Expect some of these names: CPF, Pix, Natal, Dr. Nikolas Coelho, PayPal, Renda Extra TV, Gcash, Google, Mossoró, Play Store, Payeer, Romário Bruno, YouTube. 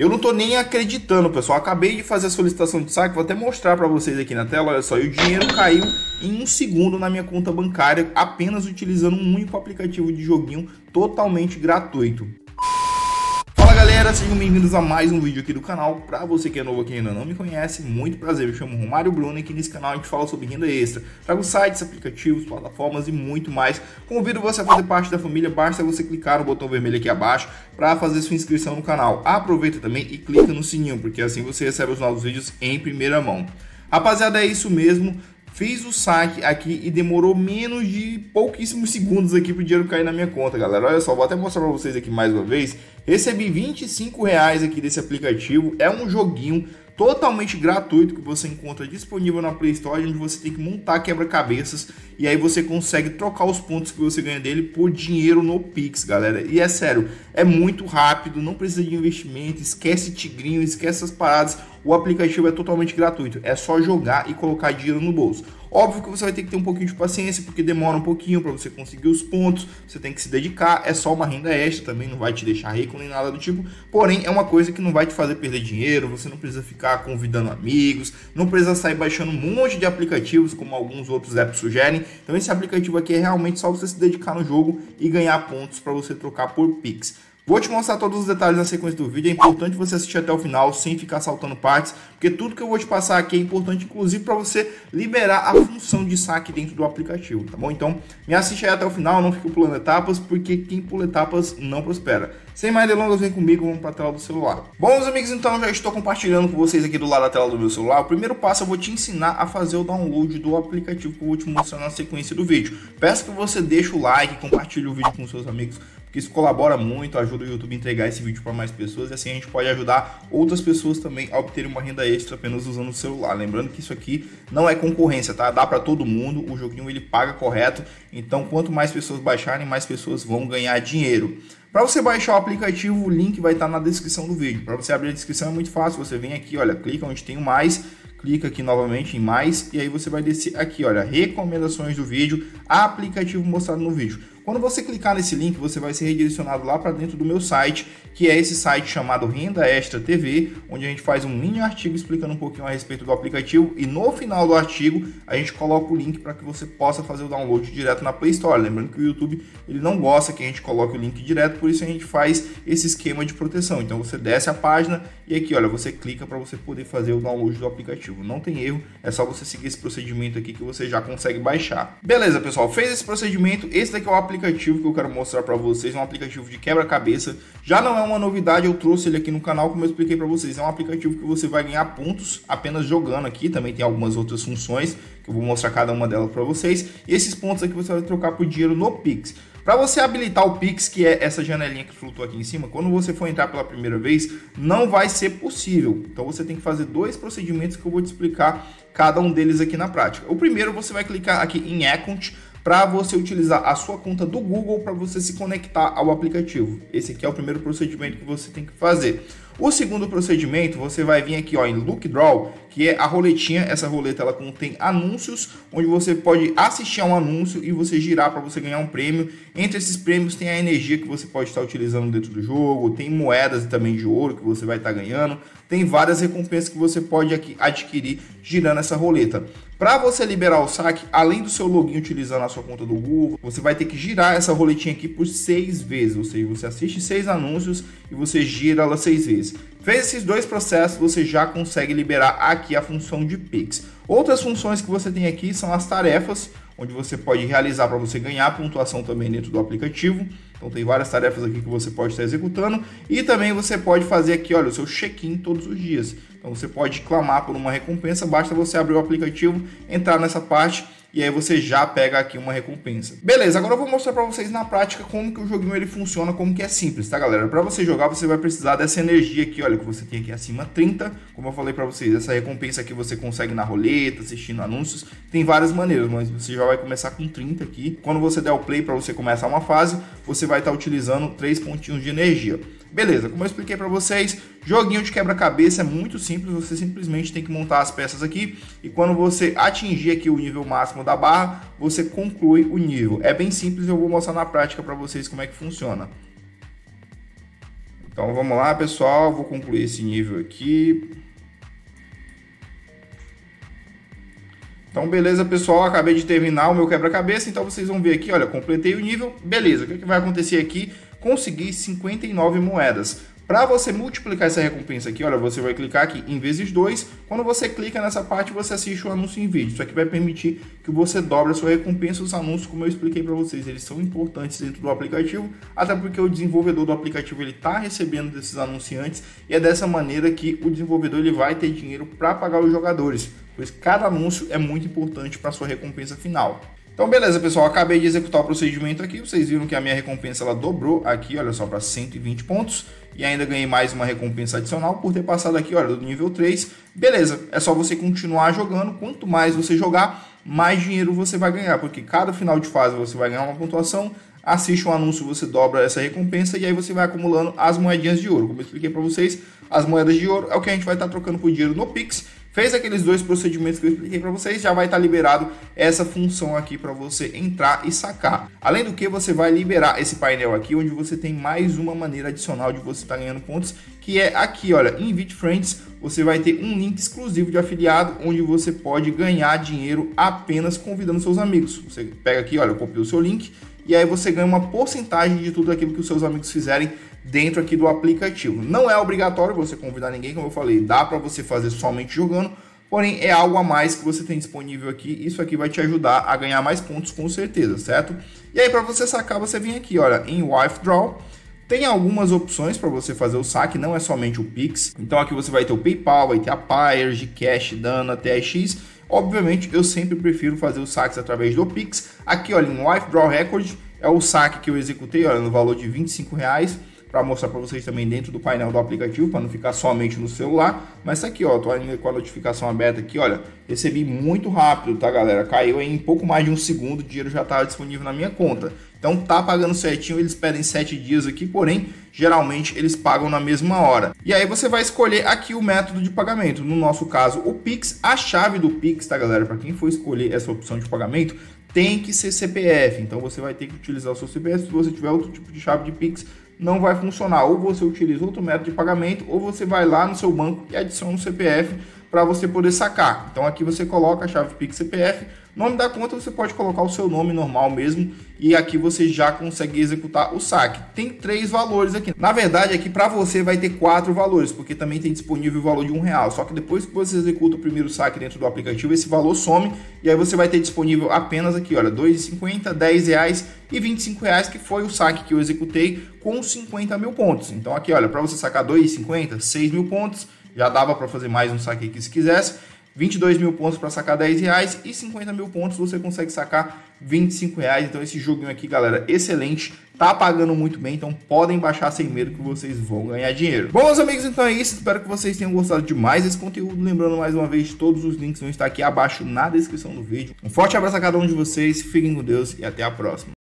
Eu não tô nem acreditando, pessoal. Acabei de fazer a solicitação de saque, vou até mostrar para vocês aqui na tela. Olha só, e o dinheiro caiu em um segundo na minha conta bancária, apenas utilizando um único aplicativo de joguinho totalmente gratuito. Fala, galera, sejam bem-vindos a mais um vídeo aqui do canal. Para você que é novo aqui e ainda não me conhece, muito prazer, eu chamo Romário Bruno e aqui nesse canal a gente fala sobre renda extra. Trago sites, aplicativos, plataformas e muito mais. Convido você a fazer parte da família, basta você clicar no botão vermelho aqui abaixo para fazer sua inscrição no canal. Aproveita também e clica no sininho, porque assim você recebe os novos vídeos em primeira mão. Rapaziada, é isso mesmo. Fiz o saque aqui e demorou menos de pouquíssimos segundos aqui para o dinheiro cair na minha conta, galera. Olha só, vou até mostrar para vocês aqui mais uma vez. Recebi R$25 aqui desse aplicativo. É um joguinho totalmente gratuito que você encontra disponível na Play Store, onde você tem que montar quebra-cabeças e aí você consegue trocar os pontos que você ganha dele por dinheiro no Pix, galera. E é sério, é muito rápido, não precisa de investimento, esquece tigrinho, esquece essas paradas. O aplicativo é totalmente gratuito, é só jogar e colocar dinheiro no bolso. Óbvio que você vai ter que ter um pouquinho de paciência, porque demora um pouquinho para você conseguir os pontos, você tem que se dedicar, é só uma renda extra, também não vai te deixar rico nem nada do tipo, porém é uma coisa que não vai te fazer perder dinheiro, você não precisa ficar convidando amigos, não precisa sair baixando um monte de aplicativos, como alguns outros apps sugerem. Então esse aplicativo aqui é realmente só você se dedicar no jogo e ganhar pontos para você trocar por Pix. Vou te mostrar todos os detalhes na sequência do vídeo, é importante você assistir até o final sem ficar saltando partes, porque tudo que eu vou te passar aqui é importante, inclusive para você liberar a função de saque dentro do aplicativo, tá bom? Então me assiste aí até o final, não fique pulando etapas, porque quem pula etapas não prospera. Sem mais delongas, vem comigo, vamos para a tela do celular. Bom, meus amigos, então já estou compartilhando com vocês aqui do lado da tela do meu celular. O primeiro passo, eu vou te ensinar a fazer o download do aplicativo que eu vou te mostrar na sequência do vídeo. Peço que você deixe o like, compartilhe o vídeo com seus amigos, porque isso colabora muito, ajuda o YouTube a entregar esse vídeo para mais pessoas e assim a gente pode ajudar outras pessoas também a obter uma renda extra apenas usando o celular. Lembrando que isso aqui não é concorrência, tá? Dá para todo mundo, o joguinho ele paga correto, então quanto mais pessoas baixarem, mais pessoas vão ganhar dinheiro. Para você baixar o aplicativo, o link vai estar na descrição do vídeo. Para você abrir a descrição é muito fácil, você vem aqui, olha, clica onde tem o mais, clica aqui novamente em mais e aí você vai descer aqui, olha, recomendações do vídeo, aplicativo mostrado no vídeo. Quando você clicar nesse link, você vai ser redirecionado lá para dentro do meu site, que é esse site chamado Renda Extra TV, onde a gente faz um mini artigo explicando um pouquinho a respeito do aplicativo e no final do artigo a gente coloca o link para que você possa fazer o download direto na Play Store. Lembrando que o YouTube ele não gosta que a gente coloque o link direto, por isso a gente faz esse esquema de proteção. Então você desce a página e aqui, olha, você clica para você poder fazer o download do aplicativo. Não tem erro, é só você seguir esse procedimento aqui que você já consegue baixar. Beleza, pessoal, fez esse procedimento, esse daqui é o aplicativo que eu quero mostrar para vocês, é um aplicativo de quebra-cabeça, já não é uma novidade, eu trouxe ele aqui no canal, como eu expliquei para vocês, é um aplicativo que você vai ganhar pontos apenas jogando aqui, também tem algumas outras funções, que eu vou mostrar cada uma delas para vocês, e esses pontos aqui você vai trocar por dinheiro no Pix. Para você habilitar o Pix, que é essa janelinha que flutuou aqui em cima, quando você for entrar pela primeira vez, não vai ser possível. Então você tem que fazer dois procedimentos que eu vou te explicar cada um deles aqui na prática. O primeiro, você vai clicar aqui em Account, para você utilizar a sua conta do Google para você se conectar ao aplicativo. Esse aqui é o primeiro procedimento que você tem que fazer. O segundo procedimento, você vai vir aqui, ó, em Look Draw, que é a roletinha. Essa roleta ela contém anúncios, onde você pode assistir a um anúncio e você girar para você ganhar um prêmio. Entre esses prêmios tem a energia que você pode estar utilizando dentro do jogo, tem moedas também de ouro que você vai estar ganhando, tem várias recompensas que você pode aqui adquirir girando essa roleta. Para você liberar o saque, além do seu login utilizando a sua conta do Google, você vai ter que girar essa roletinha aqui por 6 vezes, ou seja, você assiste 6 anúncios e você gira ela 6 vezes. Fez esses dois processos, você já consegue liberar aqui a função de Pix. Outras funções que você tem aqui são as tarefas, onde você pode realizar para você ganhar pontuação também dentro do aplicativo. Então tem várias tarefas aqui que você pode estar executando e também você pode fazer aqui, olha, o seu check-in todos os dias. Então você pode clamar por uma recompensa, basta você abrir o aplicativo, entrar nessa parte e aí você já pega aqui uma recompensa. Beleza, agora eu vou mostrar para vocês na prática como que o joguinho ele funciona, como que é simples, tá, galera? Para você jogar, você vai precisar dessa energia aqui, olha, que você tem aqui acima, 30. Como eu falei para vocês, essa recompensa aqui você consegue na roleta, assistindo anúncios, tem várias maneiras, mas você já vai começar com 30 aqui. Quando você der o play para você começar uma fase, você vai estar utilizando 3 pontinhos de energia. Beleza, como eu expliquei para vocês, joguinho de quebra-cabeça é muito simples, você simplesmente tem que montar as peças aqui e quando você atingir aqui o nível máximo da barra, você conclui o nível. É bem simples, eu vou mostrar na prática para vocês como é que funciona. Então vamos lá, pessoal, vou concluir esse nível aqui. Então beleza, pessoal, acabei de terminar o meu quebra-cabeça, então vocês vão ver aqui, olha, completei o nível, beleza. O que vai acontecer aqui? Consegui 59 moedas. Para você multiplicar essa recompensa aqui, olha, você vai clicar aqui em vezes 2. Quando você clica nessa parte, você assiste o anúncio em vídeo. Isso aqui vai permitir que você dobre a sua recompensa. Os anúncios, como eu expliquei para vocês, eles são importantes dentro do aplicativo, até porque o desenvolvedor do aplicativo está recebendo desses anunciantes, e é dessa maneira que o desenvolvedor ele vai ter dinheiro para pagar os jogadores, pois cada anúncio é muito importante para a sua recompensa final. Então beleza, pessoal, acabei de executar o procedimento aqui, vocês viram que a minha recompensa ela dobrou aqui, olha só, para 120 pontos, e ainda ganhei mais uma recompensa adicional por ter passado aqui, olha, do nível 3. Beleza, é só você continuar jogando, quanto mais você jogar, mais dinheiro você vai ganhar, porque cada final de fase você vai ganhar uma pontuação, assiste um anúncio, você dobra essa recompensa e aí você vai acumulando as moedinhas de ouro. Como eu expliquei para vocês, as moedas de ouro é o que a gente vai estar trocando por dinheiro no Pix. Fez aqueles dois procedimentos que eu expliquei para vocês, já vai estar liberado essa função aqui para você entrar e sacar. Além do que, você vai liberar esse painel aqui, onde você tem mais uma maneira adicional de você estar ganhando pontos, que é aqui, olha, Invite Friends. Você vai ter um link exclusivo de afiliado, onde você pode ganhar dinheiro apenas convidando seus amigos. Você pega aqui, olha, copia o seu link, e aí você ganha uma porcentagem de tudo aquilo que os seus amigos fizerem dentro aqui do aplicativo. Não é obrigatório você convidar ninguém, como eu falei, dá para você fazer somente jogando, porém é algo a mais que você tem disponível aqui. Isso aqui vai te ajudar a ganhar mais pontos, com certeza, certo? E aí, para você sacar, você vem aqui, olha, em Withdraw. Tem algumas opções para você fazer o saque, não é somente o Pix. Então aqui você vai ter o PayPal, vai ter a Payeer, Gcash, Dana, TX. Obviamente eu sempre prefiro fazer os saques através do Pix. Aqui, olha, em Withdraw Record é o saque que eu executei, olha, no valor de R$25,00. Para mostrar para vocês também dentro do painel do aplicativo, para não ficar somente no celular. Mas aqui, ó, tô ainda com a notificação aberta aqui, olha, recebi muito rápido, tá, galera? Caiu em pouco mais de um segundo, o dinheiro já estava disponível na minha conta. Então tá pagando certinho, eles pedem 7 dias aqui, porém, geralmente eles pagam na mesma hora. E aí você vai escolher aqui o método de pagamento, no nosso caso o Pix, a chave do Pix, tá, galera? Para quem for escolher essa opção de pagamento, tem que ser CPF, então você vai ter que utilizar o seu CPF. Se você tiver outro tipo de chave de Pix, não vai funcionar, ou você utiliza outro método de pagamento, ou você vai lá no seu banco e adiciona um CPF para você poder sacar. Então aqui você coloca a chave Pix CPF, nome da conta você pode colocar o seu nome normal mesmo, e aqui você já consegue executar o saque. Tem 3 valores aqui, na verdade aqui para você vai ter 4 valores, porque também tem disponível o valor de R$1, só que depois que você executa o primeiro saque dentro do aplicativo, esse valor some, e aí você vai ter disponível apenas aqui, olha, R$2,50, R$10 e R$25, que foi o saque que eu executei com 50 mil pontos. Então aqui, olha, para você sacar R$2,50, 6 mil pontos, já dava para fazer mais um saque aqui se quisesse. 22 mil pontos para sacar R$10 e 50 mil pontos você consegue sacar R$25. Então esse joguinho aqui, galera, excelente, tá pagando muito bem, então podem baixar sem medo que vocês vão ganhar dinheiro. Bom, meus amigos, então é isso, espero que vocês tenham gostado demais desse conteúdo, lembrando mais uma vez, todos os links vão estar aqui abaixo na descrição do vídeo. Um forte abraço a cada um de vocês, fiquem com Deus e até a próxima.